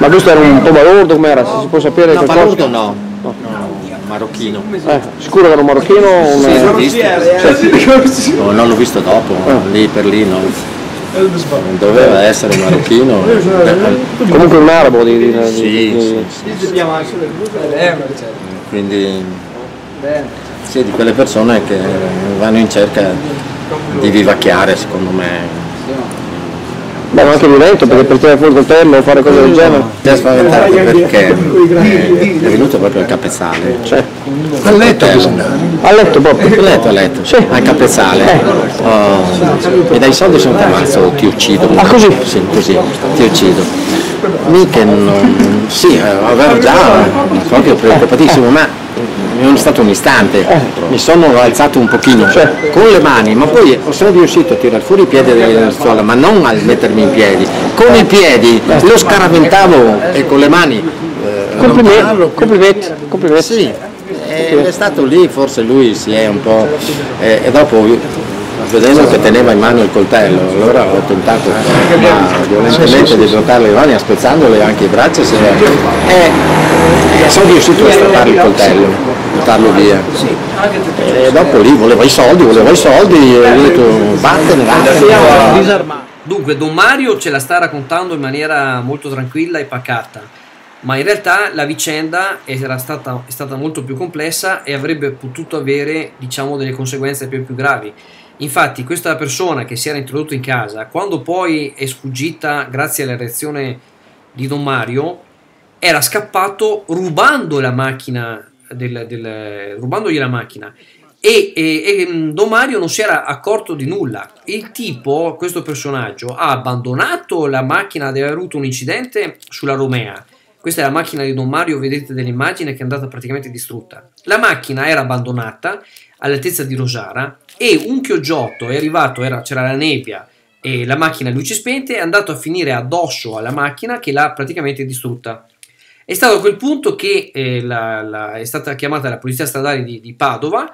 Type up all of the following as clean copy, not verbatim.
Ma questo era un po' balordo, com'era? Se si può sapere qualcosa? No, balordo no. No, marocchino. Sicuro che era un marocchino? Sì, no, non l'ho visto dopo, lì per lì non doveva essere marocchino. Comunque un arabo di... Sì. Quindi sì, di quelle persone che vanno in cerca di vivacchiare, secondo me. Beh, ma anche violento, perché per tirare fuori il coltello o fare cose del genere. Ti ha spaventato perché è venuto proprio al capezzale. Cioè, a letto? A letto proprio? A letto. Sì. Al capezzale. Oh. E dai soldi sono ammazzo, ti uccido. Ah, così? Sì, così, ti uccido. Mica non... Sì, avevo già un po' preoccupatissimo, ma... Non è stato un istante, mi sono alzato un pochino, cioè, con le mani, ma poi sono riuscito a tirar fuori i piedi della suola, ma non a mettermi in piedi, con i piedi lo scaraventavo e con le mani. Complimenti. Sì, è stato lì, forse lui si è un po'. E dopo, vedendo che teneva in mano il coltello, allora ho tentato violentemente di bloccarle le mani, spezzandole anche i braccia, e sono riuscito a strappare il coltello, buttarlo via. E dopo lì voleva i soldi e ho detto vattene. Dunque Don Mario ce la sta raccontando in maniera molto tranquilla e pacata, ma in realtà la vicenda è stata molto più complessa e avrebbe potuto avere, diciamo, delle conseguenze più gravi. Infatti questa persona che si era introdotta in casa, quando poi è sfuggita grazie alla reazione di Don Mario, era scappato rubando la macchina rubandogli la macchina, e Don Mario non si era accorto di nulla. Il tipo, questo personaggio, ha abbandonato la macchina, aveva avuto un incidente sulla Romea. Questa è la macchina di Don Mario, vedete dell'immagine, che è andata praticamente distrutta. La macchina era abbandonata all'altezza di Rosara e un chioggiotto è arrivato, c'era la nebbia e la macchina a luci spente, è andato a finire addosso alla macchina che l'ha praticamente distrutta. È stato a quel punto che è stata chiamata la polizia stradale di Padova,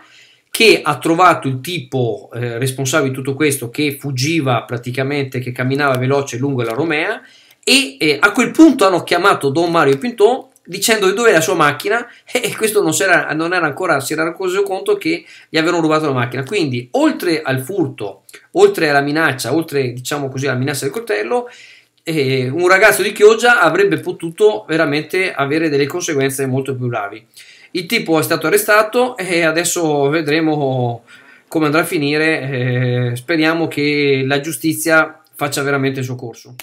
che ha trovato il tipo responsabile di tutto questo, che fuggiva praticamente, che camminava veloce lungo la Romea, e a quel punto hanno chiamato Don Mario Pinton dicendo dove è la sua macchina, e questo non era ancora reso conto che gli avevano rubato la macchina. Quindi oltre al furto, oltre alla minaccia, oltre, diciamo così, alla minaccia del coltello, un ragazzo di Chioggia avrebbe potuto veramente avere delle conseguenze molto più gravi. Il tipo è stato arrestato e adesso vedremo come andrà a finire, speriamo che la giustizia faccia veramente il suo corso.